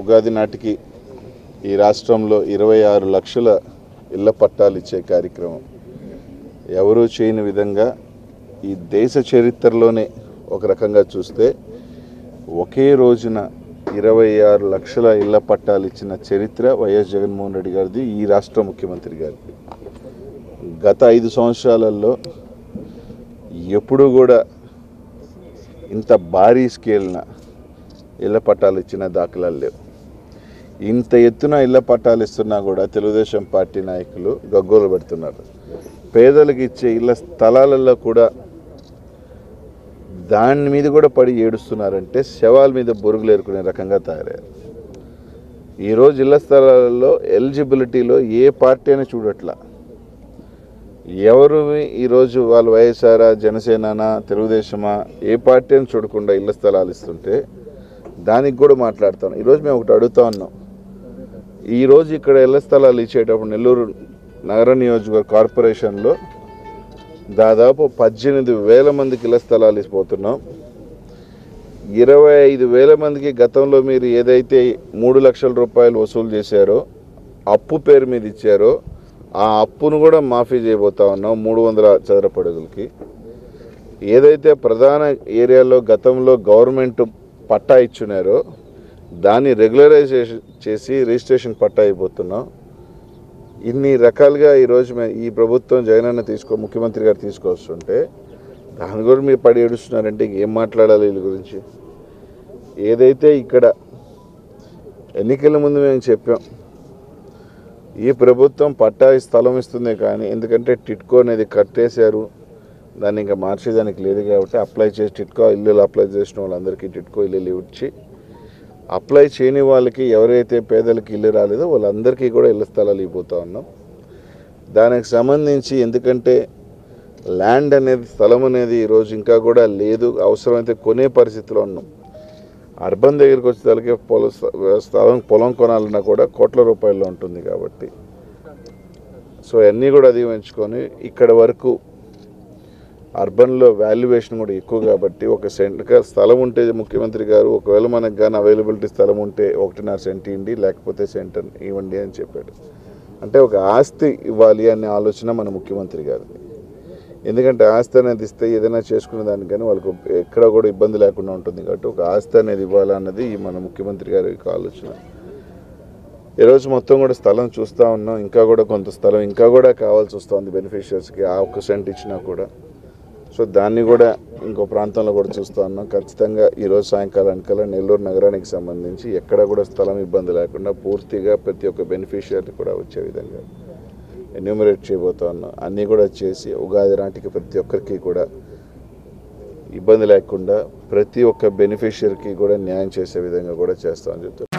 ఉగాది నాటికి ఈ రాష్ట్రంలో 26 లక్షల ఇళ్ల పట్టాలు ఇచ్చే కార్యక్రమం ఎవరూ చేయని విధంగా ఈ దేశ చరిత్రలోనే ఒక రకంగా చూస్తే ఒకే రోజున 26 లక్షల ఇళ్ల పట్టాలు ఇచ్చిన చరిత్ర వైఎస్ జగన్మోహన్ రెడ్డి గారిది, ఈ రాష్ట్ర ముఖ్యమంత్రి గారిది. గత 5 సంవత్సరాలలో ఎప్పుడూ కూడా ఇంత భారీ స్కేల్న ఇళ్ల పట్టాలు ఇచ్చిన దాఖలాలు లేవు. ఇంత ఎత్తున ఇళ్ల పట్టాలు ఇస్తున్నా కూడా తెలుగుదేశం పార్టీ నాయకులు గగ్గోలు పెడుతున్నారు. పేదలకు ఇచ్చే ఇళ్ల స్థలాలలో కూడా దాని మీద కూడా పడి ఏడుస్తున్నారంటే శవాల మీద బొరుగులు ఏరుకునే రకంగా తయారయ్యారు. ఈరోజు ఇళ్ల స్థలాలలో ఎలిజిబిలిటీలో ఏ పార్టీ అయినా చూడట్లా, ఎవరు ఈరోజు వాళ్ళు వైఎస్ఆరా, జనసేననా, తెలుగుదేశమా, ఏ పార్టీ అని చూడకుండా ఇళ్ల స్థలాలు ఇస్తుంటే దానికి కూడా మాట్లాడుతాం. ఈరోజు మేము ఒకటి అడుగుతా ఉన్నాం, ఈరోజు ఇక్కడ ఇళ్ల స్థలాలు ఇచ్చేటప్పుడు నెల్లూరు నగర నియోజకవర్గ కార్పొరేషన్లో దాదాపు 18,000 మందికి ఇళ్ల స్థలాలు ఇచ్చిపోతున్నాం. 25,000 మందికి గతంలో మీరు ఏదైతే 3 లక్షల రూపాయలు వసూలు చేశారో, అప్పు పేరు మీద ఇచ్చారో, ఆ అప్పును కూడా మాఫీ చేయబోతా ఉన్నాం. 300 చదరపు అడుగులకి ఏదైతే ప్రధాన ఏరియాలో గతంలో గవర్నమెంట్ పట్టా ఇచ్చున్నారో దాన్ని రెగ్యులరైజేషన్ చేసి రిజిస్ట్రేషన్ పట్టా అయిపోతున్నాం. ఇన్ని రకాలుగా ఈరోజు ఈ ప్రభుత్వం జగనన్న ముఖ్యమంత్రి గారు తీసుకొస్తుంటే దాని గురించి మీరు పడి ఏడుస్తున్నారంటే ఏం మాట్లాడాలి వీళ్ళ గురించి? ఏదైతే ఇక్కడ ఎన్నికల ముందు మేము చెప్పాం, ఈ ప్రభుత్వం పట్టా స్థలం ఇస్తుంది కానీ ఎందుకంటే టిట్కో అనేది కట్టేశారు, దాన్ని ఇంకా మార్చేదానికి లేదు కాబట్టి అప్లై చేసి టిట్కో ఇల్లు అప్లై చేసిన వాళ్ళందరికీ టిట్కో ఇల్లు ఇచ్చి, అప్లై చేయని వాళ్ళకి ఎవరైతే పేదలకి ఇల్లు రాలేదో వాళ్ళందరికీ కూడా ఇళ్ళ స్థలాలు ఇవ్వబోతా ఉన్నాం. దానికి సంబంధించి ఎందుకంటే ల్యాండ్ అనేది, స్థలం అనేది ఈరోజు ఇంకా కూడా లేదు, అవసరమైతే కొనే పరిస్థితిలో ఉన్నాం. అర్బన్ దగ్గరికి వచ్చేసరికి పొలం కొనాలన్నా కూడా కోట్ల రూపాయల్లో ఉంటుంది కాబట్టి సో అన్నీ కూడా అధిగమించుకొని ఇక్కడ వరకు అర్బన్లో వాల్యుయేషన్ కూడా ఎక్కువ కాబట్టి ఒక సెంట్గా స్థలం ఉంటే ముఖ్యమంత్రి గారు ఒకవేళ మనకు కానీ అవైలబిలిటీ స్థలం ఉంటే 1.5 సెంట్ ఇవ్వండి, లేకపోతే సెంట్ ఇవ్వండి అని చెప్పాడు. అంటే ఒక ఆస్తి ఇవ్వాలి అనే ఆలోచన మన ముఖ్యమంత్రి గారిది. ఎందుకంటే ఆస్తి అనేది ఇస్తే ఏదైనా చేసుకునే దానికని వాళ్ళకు ఎక్కడ కూడా ఇబ్బంది లేకుండా ఉంటుంది కాబట్టి ఒక ఆస్తి అనేది ఇవ్వాలన్నది మన ముఖ్యమంత్రి గారి యొక్క ఆలోచన. ఈరోజు మొత్తం కూడా స్థలం చూస్తూ ఉన్నాం, ఇంకా కూడా కొంత స్థలం ఇంకా కూడా కావాల్సి వస్తుంది బెనిఫిషియరీస్కి, ఆ 1 సెంట్ ఇచ్చినా కూడా. సో దాన్ని కూడా ఇంకో ప్రాంతంలో కూడా చూస్తూ ఉన్నాం. ఖచ్చితంగా ఈరోజు సాయంకాలానికల్లా నెల్లూరు నగరానికి సంబంధించి ఎక్కడ కూడా స్థలం ఇబ్బంది లేకుండా పూర్తిగా ప్రతి ఒక్క బెనిఫిషియరీ కూడా వచ్చే విధంగా ఎన్యూమరేట్ చేయబోతా ఉన్నాం. అన్నీ కూడా చేసి ఉగాది నాటికి ప్రతి ఒక్కరికి కూడా ఇబ్బంది లేకుండా ప్రతి ఒక్క బెనిఫిషియరీకి కూడా న్యాయం చేసే విధంగా కూడా చేస్తామని చెప్తారు.